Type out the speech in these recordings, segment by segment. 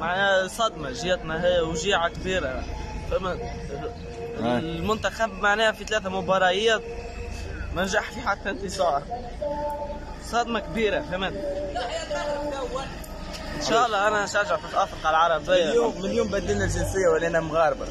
معناها صدمه جيتنا هي وجيعه كبيره. فما المنتخب معناها في 3 مباريات ما نجح في حتى انتصار، صدمه كبيره. فهمت؟ ان شاء الله انا نشجع في افريقيا العربيه. من اليوم بدلنا الجنسيه ولينا مغاربه.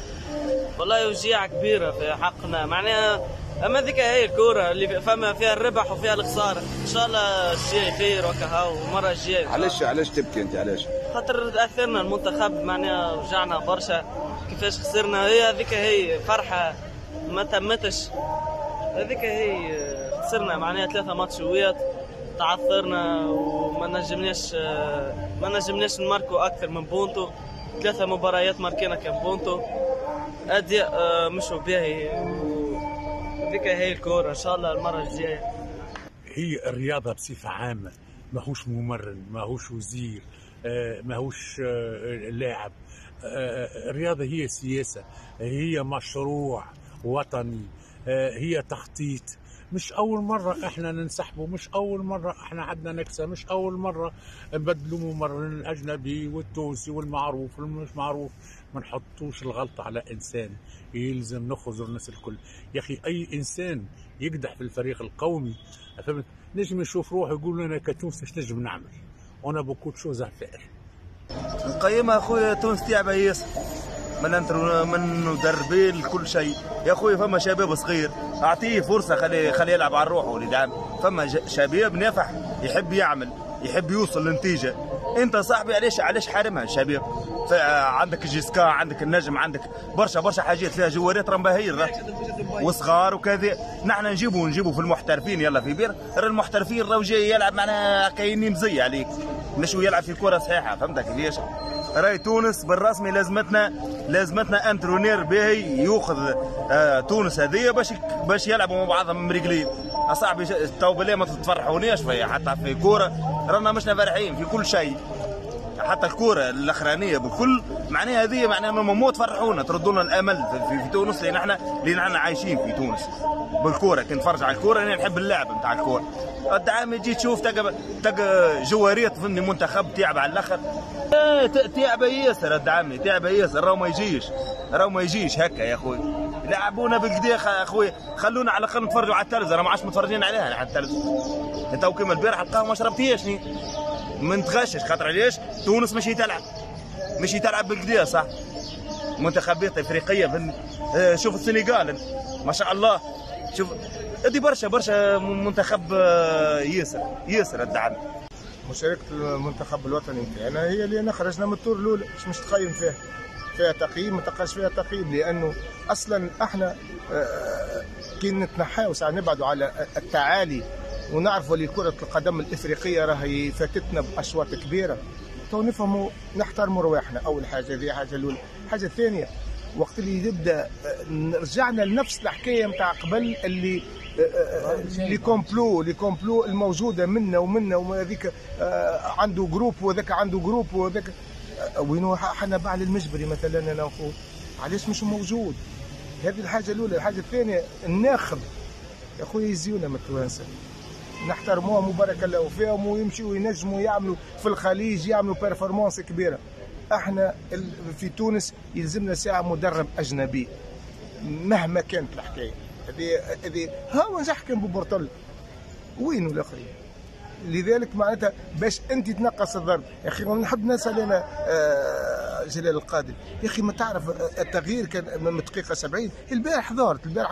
والله وجيعه كبيره في حقنا معناها. اما ذيك هي الكوره اللي فما فيها الربح وفيها الخساره. ان شاء الله الشيء خير وكهو المره الجايه. علاش تبكي انت؟ علاش؟ خاطر تاثرنا المنتخب معناها، وجعنا برشا كيفاش خسرنا. هي هذيك هي فرحه ما تمتش، هذيك هي خسرنا معناها 3 ماتشويات تعثرنا وما نجمناش نماركو اكثر من بونتو. 3 مباريات ماركينا كان بونتو اداء مش باهي. هذيك هي الكورة. إن شاء الله المرة الجاية. هي الرياضة بصفة عامة ماهوش ممرن، ماهوش وزير، ماهوش لاعب. الرياضة هي سياسة، هي مشروع وطني، هي تخطيط. مش أول مرة احنا ننسحبوا، مش أول مرة احنا عندنا نكسة، مش أول مرة نبدلوا ممرن. الأجنبي والتونسي والمعروف والمش معروف، ما نحطوش الغلطة على إنسان. يلزم نخزر الناس الكل يا أخي. أي إنسان يقدح في الفريق القومي، فهمت؟ نجم يشوف روحه يقول أنا كتونس إيش نجم نعمل؟ أنا بكون شو زعفائر. القيمة أخويا تونس تعبة ياسر، من مدربين لكل شيء يا اخوي. فما شباب صغير اعطيه فرصه، خليه يلعب على روحه ولدعم. فما شباب نافح يحب يعمل، يحب يوصل لنتيجه. انت صاحبي علاش حارمها الشباب؟ عندك جيسكا، عندك النجم، عندك برشا حاجات فيها جوارات رمباهير وصغار وكذا. نحن نجيبوا في المحترفين. يلا في بير المحترفين راهو جاي يلعب معنا كاين مزي عليك، مش يلعب في كره صحيحه. فهمتك كيفاش؟ راي تونس بالرسمي لازمتنا انترونير باهي ياخذ تونس هذيا باش يلعبوا مع بعضهم مريقلين. اصاحبي تو بالله ما تفرحونيش فيا حتى في كوره، رانا مشنا فرحين في كل شيء، حتى الكوره الاخرانيه بكل معناها. هذه معناها ما تفرحونا، تردوا لنا الامل في تونس، لان احنا عايشين في تونس بالكوره. كي نتفرج على الكوره انا نحب اللعب نتاع الكوره. الدعامه تجي تشوف تلقى جواريط في المنتخب تعب على الاخر، تعب ياسر. الدعامه تعب ياسر، راهو ما يجيش هكا يا اخوي. لعبونا بالقداخ يا اخوي، خلونا على الاقل نتفرجوا على التلفزه. ما عادش متفرجين عليها على التلفزه. تو كيما البارح القهوه ما شربتيهاش، ما نتغشش. خاطر علاش؟ تونس ماشي تلعب بالقديه صح. منتخبات افريقيه شوف السنغال ما شاء الله، شوف ادي برشا منتخب ياسر الدعم. مشاركه المنتخب الوطني نتاعنا هي اللي انا خرجنا من الدور الاولى. مش تقيم فيها تقييم، ما تلقاش فيها تقييم، لانه اصلا احنا كي نتنحاو ساعه نبعدوا على التعالي، ونعرفوا اللي كرة القدم الإفريقية راهي فاتتنا بأشواط كبيرة. تو نفهموا نحترموا رواحنا، أول حاجة. هذه حاجة الأولى. الحاجة الثانية، وقت اللي يبدا رجعنا لنفس الحكاية نتاع قبل، اللي كومبلو الموجودة منا وهذيك عنده جروب وذاك وينو حنبع للمجبري مثلا. أنا وخوه علاش مش موجود؟ هذه الحاجة الأولى. الحاجة الثانية، الناخب يا خويا يزيونا من التوانسة، نحترموها مبارك الله فيهم، ويمشيوا وينجموا يعملوا في الخليج، يعملوا بيرفورمانس كبيره. احنا في تونس يلزمنا ساعه مدرب اجنبي مهما كانت الحكايه. هذه هو نجح كان ببرتل وينو الاخرين. لذلك معناتها باش انت تنقص الضرب يا اخي. نحب نسال انا جلال القادري يا اخي، ما تعرف التغيير كان من دقيقه 70. البارح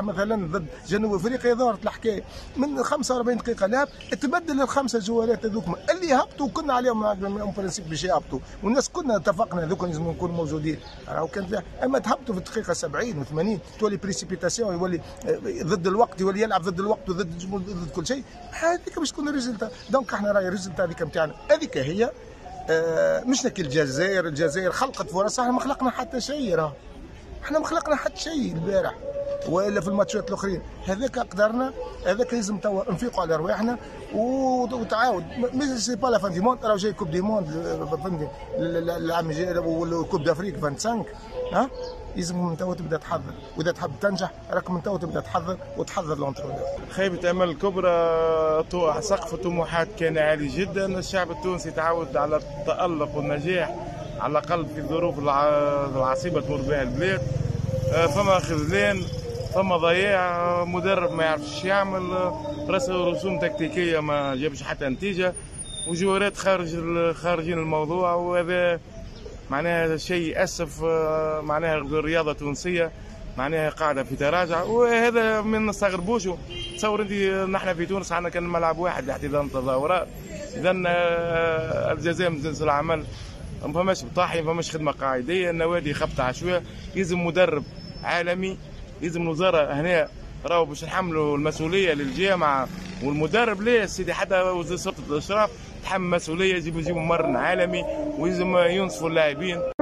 مثلا ضد جنوب افريقيا ظهرت الحكايه من 45 دقيقه لعب، تبدل الخمسه جوالات هذوك اللي هبطوا كنا عليهم اون برانسيب باش يهبطوا، والناس كنا اتفقنا هذوك لازم نكونوا موجودين. راهو كان اما تهبطوا في الدقيقه 70 و80 تولي بريسيبيتاسيون، يولي ضد الوقت، يولي يلعب ضد الوقت وضد كل شيء. هذيك باش تكون الريزلت. دونك احنا راهي الريزلت هذيك نتاعنا، هذيك هي. مش ناكل الجزائر خلقت فرص، احنا ما خلقنا حتى شيء. راه احنا ما خلقنا حتى شيء البارح والا في الماتشات الاخرين. هذاك قدرنا، هذاك لازم توا نفيقوا على رواحنا وتعاود. مي سي با لا فان دي موند، راه جاي كوب دي موند العام الجاي والكوب دافريك 25. ها لازم من توا تبدا تحضر، واذا تحب تنجح راك من توا تبدا تحضر وتحضر لونترونور. خيبة امل الكبرى، سقف الطموحات كان عالي جدا. الشعب التونسي تعود على التألق والنجاح على الاقل في الظروف العصيبه تمر بها البلاد. فما خذلان، فما ضياع، مدرب ما يعرفش يعمل، رسوم تكتيكيه ما جابش حتى نتيجه، وجوارات خارجين الموضوع، وهذا معناها شيء اسف. معناها الرياضه التونسيه معناها قاعده في تراجع، وهذا ما نستغربوش. تصور انت نحن في تونس عندنا كان ملعب واحد لاحتضان التظاهرات، اذا الجزاء من جنس العمل، ما فماش بطاحي، ما فماش خدمه قاعديه، النوادي خبطه عشوائيه. يلزم مدرب عالمي، يلزم الوزاره هنا راهو باش نحملوا المسؤوليه للجامعه والمدرب. ليه سيدي حتى وزاره الاشراف تحمل مسؤوليه، يجب يجيبوا ممرن عالمي، ويلزم ينصفوا اللاعبين.